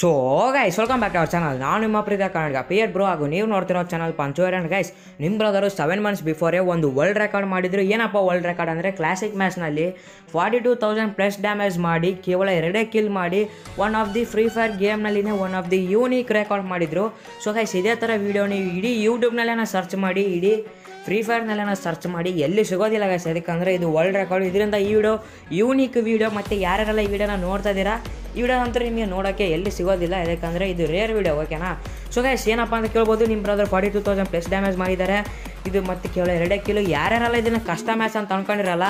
So guys, welcome back to our channel. Nanu nimma Free Fire Peer Bro agu neevu nortiro channel Panchu and guys, nim brother 7 months before one world record madidru. Yenappa world record andre classic match nalli 42000 plus damage ಮಾಡಿ ಕೇವಲ 2 kill ಮಾಡಿ one of the free fire game nalline one of the unique record madidru. So guys, ide tara video ni idi YouTube nalleena search ಮಾಡಿ idi free ಫೈರ್ನಲ್ಲೇನೋ search ಮಾಡಿ ಎಲ್ಲಿ ಸಿಗೋದಿಲ್ಲ guys. ಅದಕ್ಕಂದರೆ ಇದು world record. ಇದರಿಂದ ಈ ವಿಡಿಯೋ ಯೂನಿಕ್ ವಿಡಿಯೋ. ಮತ್ತು ಯಾರ್ಯಾರೆಲ್ಲ ಈ ವಿಡಿಯೋನ ನೋಡ್ತಾ ಇದ್ದೀರಾ, ಈ ವಿಡಿಯೋ ಅಂತೂ ನಿಮಗೆ ನೋಡೋಕ್ಕೆ ಎಲ್ಲಿ ಸಿಗೋದಿಲ್ಲ, ಯಾಕಂದರೆ ಇದು ರೇರ್ ವಿಡಿಯೋ, ಓಕೆನಾ. ಸೊ ಗೈಸ್, ಏನಪ್ಪ ಅಂತ ಕೇಳ್ಬೋದು, ನಿಮ್ಮ ಬ್ರದರ್ 42000 ಪ್ಲಸ್ ಡ್ಯಾಮೇಜ್ ಮಾಡಿದ್ದಾರೆ. ಇದು ಮತ್ತೆ ಕೇವಲ 2 ಕಿಲೋ. ಯಾರ್ಯಾರೆಲ್ಲ ಇದನ್ನು ಕಷ್ಟ ಮ್ಯಾಚ್ ಅಂತ ಅಂದ್ಕೊಂಡಿರಲ್ಲ,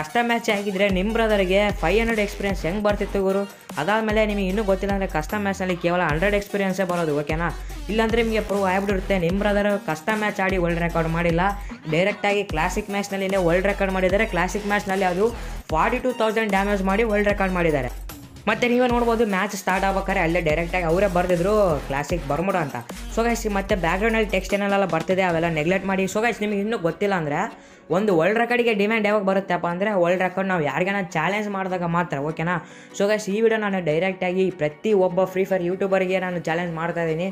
ಕಷ್ಟ ಮ್ಯಾಚ್ ಆಗಿದ್ದರೆ ನಿಮ್ಮ ಬ್ರದರ್ಗೆ 500 ಎಕ್ಸ್ಪೀರಿಯನ್ಸ್ ಹೆಂಗೆ ಬರ್ತಿತ್ತು ಗುರು. ಅದಾದಮೇಲೆ ನಿಮಗೆ ಇನ್ನೂ ಗೊತ್ತಿಲ್ಲ ಅಂದರೆ ಕಷ್ಟ ಮ್ಯಾಚ್ನಲ್ಲಿ ಕೇವಲ 100 ಎಕ್ಸ್ಪೀರಿಯನ್ಸೇ ಬರೋದು, ಓಕೆನಾ. ಇಲ್ಲಾಂದರೆ ನಿಮಗೆ ಪ್ರೂವ್ ಆಗಿಬಿಟ್ಟಿರುತ್ತೆ ನಿಮ್ಮ ಬ್ರದರ್ ಕಷ್ಟ ಮ್ಯಾಚ್ ಆಡಿ ವರ್ಲ್ಡ್ ರೆಕಾರ್ಡ್ ಮಾಡಿಲ್ಲ, ಡೈರೆಕ್ಟಾಗಿ ಕ್ಲಾಸಿಕ್ ಮ್ಯಾಚ್ನಲ್ಲಿ ವರ್ಲ್ಡ್ ರೆಕಾರ್ಡ್ ಮಾಡಿದ್ದಾರೆ. ಕ್ಲಾಸಿಕ್ ಮ್ಯಾಚ್ನಲ್ಲಿ ಅದು 42000 ಡ್ಯಾಮೇಜ್ ಮಾಡಿ ವರ್ಲ್ಡ್ ರೆಕಾರ್ಡ್ ಮಾಡಿದ್ದಾರೆ. ಮತ್ತು ನೀವೇ ನೋಡ್ಬೋದು, ಮ್ಯಾಚ್ ಸ್ಟಾರ್ಟ್ ಆಗ್ಬೇಕಾದ್ರೆ ಅಲ್ಲೇ ಡೈರೆಕ್ಟಾಗಿ ಅವರೇ ಬರೆದಿದ್ರು ಕ್ಲಾಸಿಕ್ ಬರ್ಮುಡ ಅಂತ. ಸೊ ಗೈಸ್, ಮತ್ತು ಬ್ಯಾಕ್ಗ್ರೌಂಡಲ್ಲಿ ಟೆಕ್ಸ್ಟ್ ಏನೆಲ್ಲ ಬರ್ತಿದೆ ಅವೆಲ್ಲ ನೆಗ್ಲೆಕ್ಟ್ ಮಾಡಿ. ಸೊ ಗೈಸ್, ನಿಮಗೆ ಇನ್ನೂ ಗೊತ್ತಿಲ್ಲ ಅಂದರೆ ಒಂದು ವರ್ಲ್ಡ್ ರೆಕಾರ್ಡಿಗೆ ಡಿಮ್ಯಾಂಡ್ ಯಾವಾಗ ಬರುತ್ತಪ್ಪ ಅಂದರೆ ವರ್ಲ್ಡ್ ರೆಕಾರ್ಡ್ ನಾವು ಯಾರಿಗಾನ ಚಾಲೆಂಜ್ ಮಾಡಿದಾಗ ಮಾತ್ರ, ಓಕೆನಾ. ಸೊ ಗೈಸ್, ಈ ವಿಡಿಯೋ ನಾನು ಡೈರೆಕ್ಟಾಗಿ ಪ್ರತಿ ಒಬ್ಬ ಫ್ರೀ ಫೈರ್ ಯೂಟ್ಯೂಬರ್ಗೆ ನಾನು ಚಾಲೆಂಜ್ ಮಾಡ್ತಾಯಿದ್ದೀನಿ.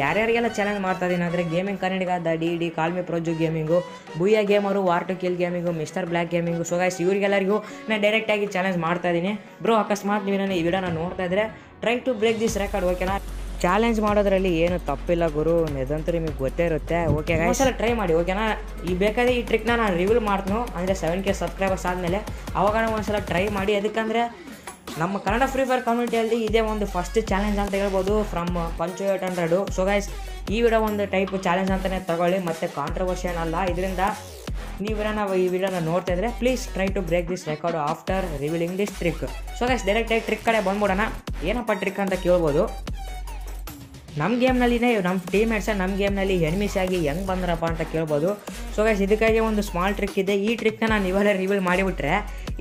ಯಾರ್ಯಾರಿಗೆಲ್ಲ ಚಾಲೆಂಜ್ ಮಾಡ್ತಾಯಿದ್ದೀನಿ ಅಂದರೆ ಗೇಮಿಂಗ್ ಕನ್ನಡಿಗದ ಡಿ.ಇ.ಡಿ., ಕಾಲ್ಮಿ ಪ್ರೊಜು ಗೇಮಿಂಗು, ಬೂಯಾ ಗೇಮರು, ವಾರ್2ಕಿಲ್ gaming, mister black gaming. So guys, ಇವರಿಗೆಲ್ಲರಿಗೂ ನಾನು ಡೈರೆಕ್ಟಾಗಿ ಚಾಲೆಂಜ್ ಮಾಡ್ತಾಯಿದ್ದೀನಿ. ಬ್ರೋ, ಅಕಸ್ಮಾತ್ ನೀವು ನಾನು ಈ ವಿಡಿಯೋನ ನೋಡ್ತಾ ಇದ್ದರೆ try to break this record, ಓಕೆನಾ. ಚಾಲೆಂಜ್ ಮಾಡೋದ್ರಲ್ಲಿ ಏನು ತಪ್ಪಿಲ್ಲ ಗುರು, ನಿಜಂತೂ ನಿಮಗೆ ಗೊತ್ತೇ ಇರುತ್ತೆ, ಓಕೆ ಗೈಸ್. ಎಲ್ಲ ಟ್ರೈ ಮಾಡಿ, ಓಕೆನಾ. ಈ ಬೇಕಾದ್ರೆ ಈ ಟ್ರಿಕ್ನ ನಾನು ರಿವೀಲ್ ಮಾಡ್ತೀನಿ, ಅಂದರೆ 7K ಸಬ್ಸ್ಕ್ರೈಬರ್ಸ್ ಆದಮೇಲೆ ಅವಾಗ ಒಂದ್ಸಲ ಟ್ರೈ ಮಾಡಿ. ಅದಕ್ಕಂದರೆ ನಮ್ಮ ಕನ್ನಡ ಫ್ರೀ ಫೈರ್ ಕಮ್ಯುನಿಟಿಯಲ್ಲಿ ಇದೇ ಒಂದು ಫಸ್ಟ್ ಚಾಲೆಂಜ್ ಅಂತ ಹೇಳ್ಬೋದು ಫ್ರಮ್ ಪಂಚು 800. ಸೊ ಗೈಸ್, ಈ ವಿಡಿಯೋ ಒಂದು ಟೈಪ್ ಚಾಲೆಂಜ್ ಅಂತಲೇ ತಗೊಳ್ಳಿ, ಮತ್ತು ಕಾಂಟ್ರವರ್ಸಿ ಏನಲ್ಲ. ಇದರಿಂದ ನೀವೇನ ನಾವು ಈ ವಿಡಿಯೋನ ನೋಡ್ತಾ ಇದ್ದರೆ please try to break this record after revealing this trick. So guys, ಡೈರೆಕ್ಟಾಗಿ ಟ್ರಿಕ್ ಕಡೆ ಬಂದ್ಬಿಡೋಣ. ಏನಪ್ಪ ಟ್ರಿಕ್ ಅಂತ ಕೇಳ್ಬೋದು, ನಮ್ಮ ಗೇಮ್ನಲ್ಲಿನೇ ನಮ್ಮ ಟೀಮ್ಮೇಟ್ಸ ನಮ್ಮ ಗೇಮ್ನಲ್ಲಿ ಎನಿಮೀಸ್ ಆಗಿ ಹೆಂಗೆ ಬಂದ್ರಪ್ಪ ಅಂತ ಕೇಳ್ಬೋದು. ಸೊ ಗೈಸ್, ಇದಕ್ಕಾಗಿ ಒಂದು ಸ್ಮಾಲ್ ಟ್ರಿಕ್ ಇದೆ. ಈ ಟ್ರಿಕ್ನ ನಾನು ಇವೆಲ್ಲ ರಿವೀಲ್ ಮಾಡಿಬಿಟ್ರೆ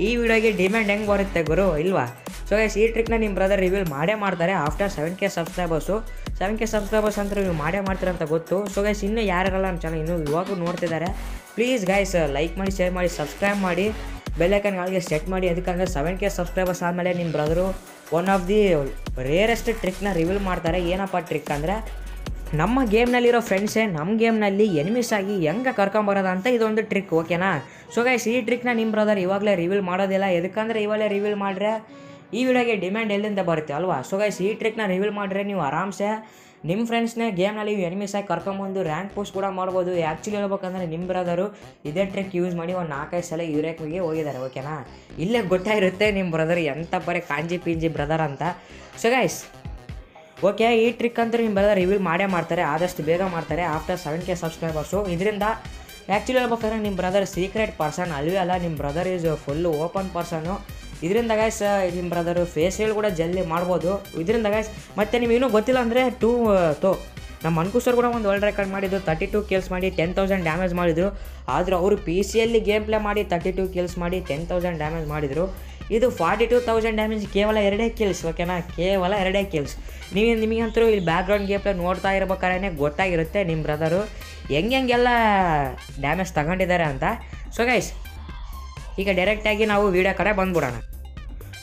ಈ ವಿಡಿಯೋಗೆ ಡಿಮ್ಯಾಂಡ್ ಹೆಂಗೆ ಬರುತ್ತೆ ಗುರು, ಇಲ್ವಾ. ಸೊ ಗೈಸ್, ಈ ಟ್ರಿಕ್ನ ನಿಮ್ಮ ಬ್ರದರ್ ರಿವೀಲ್ ಮಾಡೇ ಮಾಡ್ತಾರೆ after 7K subscribers. 7K subscribers ಅಂದರೆ ನೀವು ಮಾಡೇ ಮಾಡ್ತೀರಂತ ಗೊತ್ತು. ಸೊ ಗೈಸ್, ಇನ್ನೂ ಯಾರ್ಯಾರಲ್ಲ ನಮ್ಮ ಚಾನಲ್ ಇನ್ನೂ ಇವಾಗೂ ನೋಡ್ತಿದ್ದಾರೆ, ಪ್ಲೀಸ್ ಗೈಸ್ ಲೈಕ್ ಮಾಡಿ, ಶೇರ್ ಮಾಡಿ, ಸಬ್ಸ್ಕ್ರೈಬ್ ಮಾಡಿ, ಬೆಲ್ ಐಕನ್ ಆಲ್ಗೆ ಸೆಟ್ ಮಾಡಿ. ಅದಕ್ಕಂದರೆ 7K ಸಬ್ಸ್ಕ್ರೈಬರ್ಸ್ ಆದಮೇಲೆ ನಿಮ್ಮ brother one of the rarest ಟ್ರಿಕ್ನ ರಿವೀಲ್ ಮಾಡ್ತಾರೆ. ಏನಪ್ಪ ಟ್ರಿಕ್ ಅಂದರೆ, ನಮ್ಮ ಗೇಮ್ನಲ್ಲಿರೋ ಫ್ರೆಂಡ್ಸೇ ನಮ್ಮ ಗೇಮ್ನಲ್ಲಿ ಎನಿಮೀಸ್ ಆಗಿ ಹೆಂಗೆ ಕರ್ಕೊಂಬರೋದಂತ ಇದೊಂದು ಟ್ರಿಕ್, ಓಕೆನಾ. ಸೊ ಗೈಸ್, ಈ ಟ್ರಿಕ್ನ ನಿಮ್ಮ ಬ್ರದರ್ ಇವಾಗಲೇ ರಿವೀಲ್ ಮಾಡೋದಿಲ್ಲ. ಎದಕ್ಕಂದರೆ ಇವಾಗಲೇ ರಿವೀಲ್ ಮಾಡಿದ್ರೆ ಈ ವಿಡಿಯೋಗೆ ಡಿಮ್ಯಾಂಡ್ ಎಲ್ಲಿಂದ ಬರುತ್ತೆ, ಅಲ್ವಾ. ಸೊ ಗೈಸ್, ಈ ಟ್ರಿಕ್ನ ರಿವೀಲ್ ಮಾಡಿದ್ರೆ ನೀವು ಆರಾಮ್ಸೆ ನಿಮ್ಮ ಫ್ರೆಂಡ್ಸ್ನೇ ಗೇಮ್ನಲ್ಲಿ ನೀವು ಎನಿಮೀಸ್ ಆಗಿ ಕರ್ಕೊಂಬಂದು ರ್ಯಾಂಕ್ ಪೋಸ್ಟ್ ಕೂಡ ಮಾಡ್ಬೋದು. ಆ್ಯಕ್ಚುಲಿ ಹೇಳ್ಬೇಕಂದ್ರೆ ನಿಮ್ಮ ಬ್ರದರು ಇದೇ ಟ್ರಿಕ್ ಯೂಸ್ ಮಾಡಿ ಒಂದು 4-5 ಸಲ ಯೂರೇಕ್ಗೆ ಹೋಗಿದ್ದಾರೆ, ಓಕೆನಾ. ಇಲ್ಲೇ ಗೊತ್ತಾಗಿರುತ್ತೆ ನಿಮ್ಮ ಬ್ರದರ್ ಎಂಥ ಬರೀ ಕಾಂಜಿ ಪಿಂಜಿ ಬ್ರದರ್ ಅಂತ. ಸೊ ಗೈಸ್, ಓಕೆ, ಈ ಟ್ರಿಕ್ ಅಂತೂ ನಿಮ್ಮ ಬ್ರದರ್ ರಿವೀಲ್ ಮಾಡೇ ಮಾಡ್ತಾರೆ, ಆದಷ್ಟು ಬೇಗ ಮಾಡ್ತಾರೆ ಆಫ್ಟರ್ 7K ಸಬ್ಸ್ಕ್ರೈಬರ್ಸು. ಇದರಿಂದ ಆ್ಯಕ್ಚುಲಿ ಹೇಳ್ಬೇಕಾದ್ರೆ ನಿಮ್ಮ ಬ್ರದರ್ ಸೀಕ್ರೆಟ್ ಪರ್ಸನ್ ಅಲ್ವೇ ಅಲ್ಲ, ನಿಮ್ಮ brother is full open person. ಇದರಿಂದ ಗೈಸ್ ನಿಮ್ಮ ಬ್ರದರು ಫೇಸ್ಗಳು ಕೂಡ ಜಲ್ದಿ ಮಾಡ್ಬೋದು. ಇದರಿಂದ ಗೈಸ್, ಮತ್ತು ನೀವೇನೂ ಗೊತ್ತಿಲ್ಲ ಅಂದರೆ ನಮ್ಮ ಅನ್ಕುಸರು ಕೂಡ ಒಂದು ವರ್ಲ್ಡ್ ರೆಕಾರ್ಡ್ ಮಾಡಿದ್ದು 32 kills ಮಾಡಿ 10,000 ಡ್ಯಾಮೇಜ್ ಮಾಡಿದರು. ಆದರೂ ಅವರು PCಯಲ್ಲಿ ಗೇಮ್ ಪ್ಲೇ ಮಾಡಿ 32 kills ಮಾಡಿ 10,000 ಡ್ಯಾಮೇಜ್ ಮಾಡಿದರು. ಇದು 42,000 ಡ್ಯಾಮೇಜ್ ಕೇವಲ 2 kills, ಓಕೆನಾ, ಕೇವಲ 2 kills. ನಿಮಗಂತೂ ಇಲ್ಲಿ ಬ್ಯಾಕ್ಗ್ರೌಂಡ್ ಗೇಮ್ ಪ್ಲೇ ನೋಡ್ತಾ ಇರಬೇಕಾದ್ರೆ ಗೊತ್ತಾಗಿರುತ್ತೆ ನಿಮ್ಮ ಬ್ರದರು ಹೆಂಗೆಲ್ಲ ಡ್ಯಾಮೇಜ್ ತಗೊಂಡಿದ್ದಾರೆ ಅಂತ. ಸೊ ಗೈಸ್, ಈಗ ಡೈರೆಕ್ಟಾಗಿ ನಾವು ವಿಡಿಯೋ ಕಡೆ ಬಂದ್ಬಿಡೋಣ.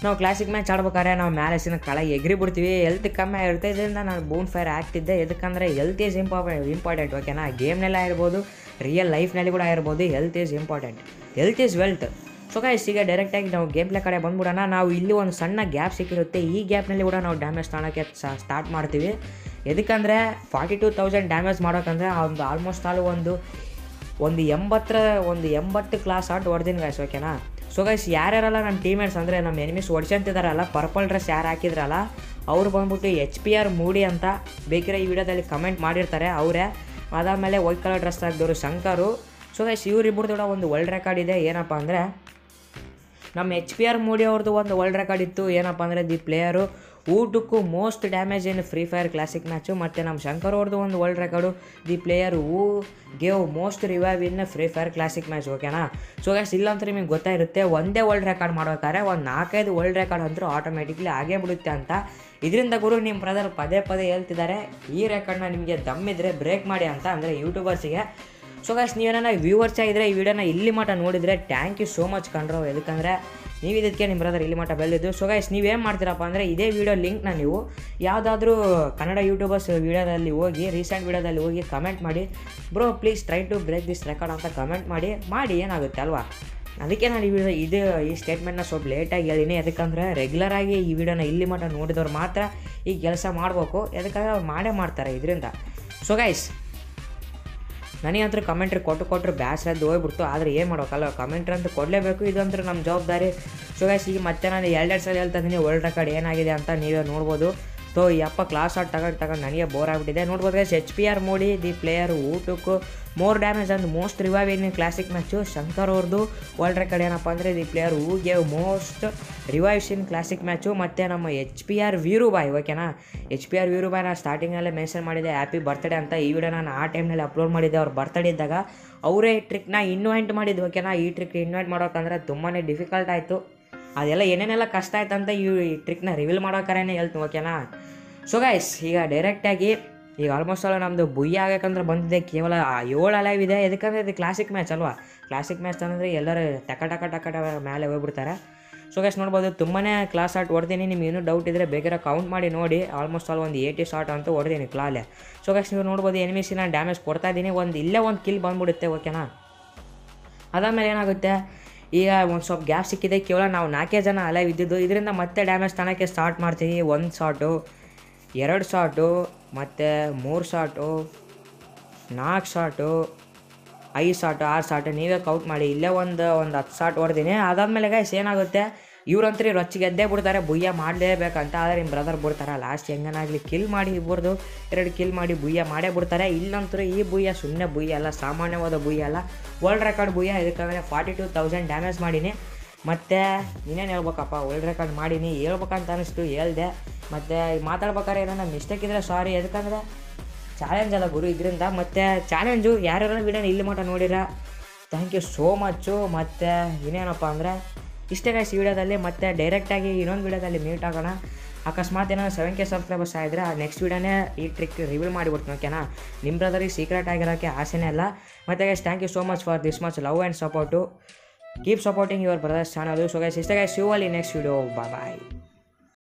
ನಾವು ಕ್ಲಾಸಿಕ್ ಮ್ಯಾಚ್ ಆಡ್ಬೇಕಾದ್ರೆ ನಾವು ಮ್ಯಾರೇಜಿನ ಕೆಳಗೆ ಎಗ್ರಿ ಬಿಡ್ತೀವಿ, ಹೆಲ್ತ್ ಕಮ್ಮಿ ಇರುತ್ತೆ. ಇದರಿಂದ ನಾನು ಬೂನ್ ಫೈರ್ ಆಗ್ತಿದ್ದೆ. ಎದಕ್ಕಂದರೆ ಹೆಲ್ತ್ ಈಸ್ ಇಂಪಾರ್ಟೆಂಟ್, ಓಕೆನಾ. ಗೇಮ್ನೆಲ್ಲ ಇರ್ಬೋದು, ರಿಯಲ್ ಲೈಫ್ನಲ್ಲಿ ಕೂಡ ಇರ್ಬೋದು, health is important, health is wealth. So guys, ಈಗ ಡೈರೆಕ್ಟಾಗಿ ನಾವು ಗೇಮ್ ಪ್ಲೇ ಕಡೆ ಬಂದ್ಬಿಡೋಣ. ನಾವು ಇಲ್ಲಿ ಒಂದು ಸಣ್ಣ ಗ್ಯಾಪ್ ಸಿಕ್ಕಿರುತ್ತೆ, ಈ ಗ್ಯಾಪ್ನಲ್ಲಿ ಕೂಡ ನಾವು ಡ್ಯಾಮೇಜ್ ತಗೊಳಕ್ಕೆ ಸ್ಟಾರ್ಟ್ ಮಾಡ್ತೀವಿ. ಎದಕ್ಕಂದರೆ 42,000 ಡ್ಯಾಮೇಜ್ ಮಾಡೋಕ್ಕಂದರೆ ಒಂದು ಆಲ್ಮೋಸ್ಟ್ ಆಲ್ ಒಂದು 80 ಕ್ಲಾಸ್ ಆಟ್ ಹೊಡೆದಿನ ಗೈಸ್, ಓಕೆನಾ. ಸೊ ಗೈಸ್, ಯಾರ್ಯಾರಲ್ಲ ನಮ್ಮ ಟೀಮೇಟ್ಸ್ ಅಂದರೆ ನಮ್ಮ ಎನಿಮೀಸ್ ಹೊಡ್ಸಂತಿದ್ದಾರಲ್ಲ, ಪರ್ಪಲ್ ಡ್ರೆಸ್ ಯಾರು ಹಾಕಿದ್ರಲ್ಲ ಅವ್ರು ಬಂದ್ಬಿಟ್ಟು HPR ಮೂಡಿ ಅಂತ ಬೇಕಿರೋ ಈ ವಿಡಿಯೋದಲ್ಲಿ ಕಮೆಂಟ್ ಮಾಡಿರ್ತಾರೆ ಅವರೇ. ಅದಾದಮೇಲೆ ವೈಟ್ ಕಲರ್ ಡ್ರೆಸ್ ಹಾಕಿದವರು ಶಂಕರು. ಸೊ ಗೈಸ್, ಇವರಿಬ್ಬರದ್ದು ಕೂಡ ಒಂದು ವರ್ಲ್ಡ್ ರೆಕಾರ್ಡ್ ಇದೆ. ಏನಪ್ಪ ಅಂದರೆ ನಮ್ಮ HPR ಮೂಡಿ ಅವ್ರದ್ದು ಒಂದು ವರ್ಲ್ಡ್ ರೆಕಾರ್ಡ್ ಇತ್ತು. ಏನಪ್ಪ ಅಂದರೆ ದಿ ಪ್ಲೇಯರು ಊಟಕ್ಕೂ most damage in free fire classic match. ಮತ್ತು ನಮ್ಮ ಶಂಕರ್ ಅವ್ರದ್ದು ಒಂದು world record the player who gave most revive in free fire classic match, ಓಕೆನಾ. ಸೊ ಗೈಸ್, ಇಲ್ಲಂತೂ ನಿಮಗೆ ಗೊತ್ತಾಗಿರುತ್ತೆ ಒಂದೇ ವರ್ಲ್ಡ್ ರೆಕಾರ್ಡ್ ಮಾಡ್ಬೇಕಾದ್ರೆ ಒಂದು 4-5 ವರ್ಲ್ಡ್ ರೆಕಾರ್ಡ್ ಅಂತೂ ಆಟೋಮೆಟಿಕ್ಲಿ ಆಗೇ ಬಿಡುತ್ತೆ ಅಂತ. ಇದರಿಂದ ಗುರು ನಿಮ್ಮ ಬ್ರದರ್ ಪದೇ ಹೇಳ್ತಿದ್ದಾರೆ ಈ ರೆಕಾರ್ಡ್ನ ನಿಮಗೆ ದಮ್ಮಿದ್ರೆ ಬ್ರೇಕ್ ಮಾಡಿ ಅಂತ, ಅಂದರೆ ಯೂಟ್ಯೂಬರ್ಸಿಗೆ. ಸೊ ಗೈಸ್, ನೀವೇನ ವ್ಯೂವರ್ಸ್ ಆಗಿದ್ದರೆ ಈ ವಿಡಿಯೋನ ಇಲ್ಲಿ ಮಟ್ಟ ನೋಡಿದರೆ ಥ್ಯಾಂಕ್ ಯು ಸೋ ಮಚ್ ಕಂಡ್ರೋ. ಎದಕ್ಕಂದರೆ ನೀವು ಇದಕ್ಕೆ ನಿಮ್ಮ ಬ್ರದರ್ ಇಲ್ಲಿ ಮಟ್ಟ ಬೆಳೆದಿದ್ದು. ಸೊ ಗೈಸ್ ನೀವೇನು ಮಾಡ್ತೀರಪ್ಪ ಅಂದರೆ ಇದೇ ವೀಡಿಯೋ ಲಿಂಕ್ನ ನೀವು ಯಾವುದಾದ್ರೂ ಕನ್ನಡ ಯೂಟ್ಯೂಬರ್ಸ್ ವೀಡಿಯೋದಲ್ಲಿ ಹೋಗಿ ರೀಸೆಂಟ್ ವೀಡಿಯೋದಲ್ಲಿ ಹೋಗಿ ಕಮೆಂಟ್ ಮಾಡಿ bro please try to break this record ಅಂತ ಕಮೆಂಟ್ ಮಾಡಿ ಏನಾಗುತ್ತೆ ಅಲ್ವಾ. ಅದಕ್ಕೆ ನಾನು ಈ ವಿಡಿಯೋ ಈ ಸ್ಟೇಟ್ಮೆಂಟ್ನ ಸ್ವಲ್ಪ ಲೇಟಾಗಿ ಹೇಳಿದ್ದೀನಿ. ಯಾಕಂದರೆ ರೆಗ್ಯುಲರಾಗಿ ಈ ವಿಡಿಯೋನ ಇಲ್ಲಿ ಮಟ್ಟ ನೋಡಿದವ್ರು ಮಾತ್ರ ಈ ಕೆಲಸ ಮಾಡಬೇಕು, ಯಾಕಂದರೆ ಅವ್ರು ಮಾಡೇ ಮಾಡ್ತಾರೆ ಇದರಿಂದ. ಸೊ ಗೈಸ್ ನನಗಂತೂ ಕಮೆಂಟ್ರಿ ಕೊಟ್ಟರು ಬ್ಯಾಸ್ರದ್ದು ಹೋಗ್ಬಿಡ್ತು, ಆದರೆ ಏನು ಮಾಡೋಕ್ಕಲ್ಲ, ಕಮೆಂಟ್ರಿ ಅಂತೂ ಕೊಡಲೇಬೇಕು, ಇದಂತೂ ನಮ್ಮ ಜವಾಬ್ದಾರಿ. ಸೊ ಗೈಸ್ ಈಗ ಮತ್ತೆ ನಾನು ಎರಡೆರಡು ಸಲ ಹೇಳ್ತಾ ಇದ್ದೀನಿ ವರ್ಲ್ಡ್ ರೆಕಾರ್ಡ್ ಏನಾಗಿದೆ ಅಂತ ನೀವೇ ನೋಡ್ಬೋದು. ಸೊ ಈ ಅಪ್ಪ ಕ್ಲಾಸ್ ಆಟ್ ತಗೊಂಡು ನನಗೆ ಬೋರ್ ಆಗಿಬಿಟ್ಟಿದೆ ನೋಡ್ಬೋದು ಗೈಸ್. HPR ಮೋಡಿ ದಿ ಪ್ಲೇಯರ್ ಊಟಕ್ಕೂ more damage and most revive in classic match Shankar ಅವ್ರದ್ದು ವರ್ಲ್ಡ್ ರೆಕಾರ್ಡ್ ಏನಪ್ಪ ಅಂದರೆ the player who gave most revives in classic match. ಮತ್ತು ನಮ್ಮ HPR ವೀರುಬಾಯ್, ಓಕೆನಾ, HPR ವೀರುಬಾಯ್ನ ಸ್ಟಾರ್ಟಿಂಗಲ್ಲೇ ಮೆನ್ಷನ್ ಮಾಡಿದೆ ಹ್ಯಾಪಿ ಬರ್ತ್ಡೇ ಅಂತ. ಈ ವಿಡಿಯೋ ನಾನು ಆ ಟೈಮ್ನಲ್ಲಿ ಅಪ್ಲೋಡ್ ಮಾಡಿದ್ದೆ, ಅವ್ರು ಬರ್ತ್ಡೇ ಇದ್ದಾಗ ಅವರೇ ಟ್ರಿಕ್ನ ಇನ್ವೈಂಟ್ ಮಾಡಿದ್ದು, ಓಕೆನಾ. ಈ ಟ್ರಿಕ್ ಇನ್ವೈಂಟ್ ಮಾಡೋಕ್ಕಂದ್ರೆ ತುಂಬಾ ಡಿಫಿಕಲ್ಟ್ ಆಯಿತು, ಅದೆಲ್ಲ ಏನೇನೆಲ್ಲ ಕಷ್ಟ ಆಯ್ತು ಅಂತ ಈ ಟ್ರಿಕ್ನ ರಿವೀಲ್ ಮಾಡೋಕರೇ ಹೇಳ್ತೀನಿ, ಓಕೆನಾ. ಸೊ ಗೈಸ್ ಈಗ ಡೈರೆಕ್ಟಾಗಿ ಈಗ ಆಲ್ಮೋಸ್ಟ್ ಆಲ್ ನಮ್ಮದು ಬುಯ್ಯ ಆಗಬೇಕಂದ್ರೆ ಬಂದಿದೆ, ಕೇವಲ 7 ಅಲೈವ್ ಇದೆ. ಯಾಕಂದರೆ ಇದು ಕ್ಲಾಸಿಕ್ ಮ್ಯಾಚ್ ಅಲ್ವಾ, ಕ್ಲಾಸಿಕ್ ಮ್ಯಾಚ್ ಅಂದರೆ ಎಲ್ಲರೂ ಟಕ ಮೇಲೆ ಹೋಗ್ಬಿಡ್ತಾರೆ. ಸೊ ಗೈಸ್ ನೋಡ್ಬೋದು ತುಂಬಾ ಕ್ಲಾಸ್ ಶಾಟ್ ಹೊಡ್ತೀನಿ, ನಿಮ್ಗೆ ಏನೂ ಡೌಟ್ ಇದ್ದರೆ ಬೇಕಾದ್ರೆ ಕೌಂಟ್ ಮಾಡಿ ನೋಡಿ. ಆಲ್ಮೋಸ್ಟ್ ಆಲ್ ಒಂದು 80 ಶಾಟ್ ಅಂತ ಹೊಡ್ತೀನಿ ಕ್ಲಾಲೆ. ಸೊ ಗೈಸ್ ನೀವು ನೋಡ್ಬೋದು ಎನಿಮಿಸಿ ನಾನು ಡ್ಯಾಮೇಜ್ ಕೊಡ್ತಾ ಇದ್ದೀನಿ, ಇಲ್ಲೇ ಒಂದು ಕಿಲ್ ಬಂದ್ಬಿಡುತ್ತೆ, ಓಕೆನಾ. ಅದಾದಮೇಲೆ ಏನಾಗುತ್ತೆ, ಈಗ ಒಂದು ಸ್ವಲ್ಪ ಗ್ಯಾಪ್ ಸಿಕ್ಕಿದೆ, ಕೇವಲ ನಾವು 4 ಜನ ಅಲೈವ್ ಇದ್ದಿದ್ದು. ಇದರಿಂದ ಮತ್ತೆ ಡ್ಯಾಮೇಜ್ ತನಕ್ಕೆ ಸ್ಟಾರ್ಟ್ ಮಾಡ್ತೀನಿ, 1 ಶಾಟು, 2 ಶಾಟು, ಮತ್ತು 3 ಶಾಟು, 4 ಶಾಟು, 5 ಶಾಟು, 6 ಶಾಟು, ನೀವೇ ಕೌಂಟ್ ಮಾಡಿ. ಇಲ್ಲೇ ಒಂದು 10 ಶಾಟ್ ಹೊಡ್ತೀನಿ. ಅದಾದಮೇಲೆ ಗೈಸ್ ಏನಾಗುತ್ತೆ, ಇವ್ರಂತೂ ರೊಚ್ಚಿಗೆ ಎದ್ದೇ ಬಿಡ್ತಾರೆ, ಬುಯ್ಯ ಮಾಡಲೇಬೇಕಂತ. ಆದರೆ ನಿಮ್ಮ ಬ್ರದರ್ ಬಿಡ್ತಾರೆ ಲಾಸ್ಟ್ ಹೆಂಗನಾಗಲಿ ಕಿಲ್ ಮಾಡಿ, ಇಬ್ಬರದು 2 ಕಿಲ್ ಮಾಡಿ ಬುಯ್ಯ ಮಾಡೇ ಬಿಡ್ತಾರೆ. ಇಲ್ಲಂತರೂ ಈ ಬುಯ್ಯ ಸುಮ್ಮನೆ ಬುಯ್ಯ ಅಲ್ಲ, ಸಾಮಾನ್ಯವಾದ ಬುಯ್ಯ ಅಲ್ಲ, ವರ್ಲ್ಡ್ ರೆಕಾರ್ಡ್ ಬುಯ್ಯ. ಇದಕ್ಕಾದ್ರೆ 42,000 ಡ್ಯಾಮೇಜ್ ಮಾಡೀನಿ. ಮತ್ತು ಇನ್ನೇನು ಹೇಳ್ಬೇಕಪ್ಪ, ವರ್ಲ್ಡ್ ರೆಕಾರ್ಡ್ ಮಾಡೀನಿ ಹೇಳ್ಬೇಕಂತ ಅನ್ನಿಸ್ತು, ಹೇಳಿದೆ. ಮತ್ತು ಮಾತಾಡ್ಬೇಕಾದ್ರೆ ಏನೋ ಮಿಸ್ಟೇಕ್ ಇದ್ದರೆ ಸಾರಿ, ಯಾಕಂದರೆ ಚಾಲೆಂಜ್ ಅಲ್ಲ ಗುರು ಇದರಿಂದ. ಮತ್ತು ಚಾಲೆಂಜು ಯಾರ್ಯಾರು ವಿಡಿಯೋನ ಇಲ್ಲಿ ಮಟ್ಟ ನೋಡಿರ ಥ್ಯಾಂಕ್ ಯು ಸೋ ಮಚ್ಚು. ಮತ್ತು ಇನ್ನೇನಪ್ಪ ಅಂದರೆ ಇಷ್ಟೇ ಗೈಸ್ ಈ ವಿಡಿಯೋದಲ್ಲಿ. ಮತ್ತೆ ಡೈರೆಕ್ಟಾಗಿ ಇನ್ನೊಂದು ವಿಡಿಯೋದಲ್ಲಿ ಮೀಟ್ ಆಗೋಣ. ಅಕಸ್ಮಾತ್ ಏನೋ 7K ಸಬ್ಸ್ಕ್ರೈಬರ್ಸ್ ಆಗಿದ್ರೆ ನೆಕ್ಸ್ಟ್ ವಿಡಿಯೋನೇ ಈ ಟ್ರಿಕ್ ರಿವೀಲ್ ಮಾಡಿಬಿಡ್ತೀನಿ, ಓಕೆನಾ. ನಿಮ್ಮ ಬ್ರದರಿಗೆ ಸೀಕ್ರೆಟ್ ಆಗಿರೋಕ್ಕೆ ಆಸೆನೇ ಇಲ್ಲ. ಮತ್ತೆ guys thank you so much for this much love and support, keep supporting your brothers channel. So guys ಇಷ್ಟೇ ಗೈಸ್, ಯು ಅಲ್ಲಿ ನೆಕ್ಸ್ಟ್ ವಿಡಿಯೋ, ಬಾಯ್ ಬಾಯ್.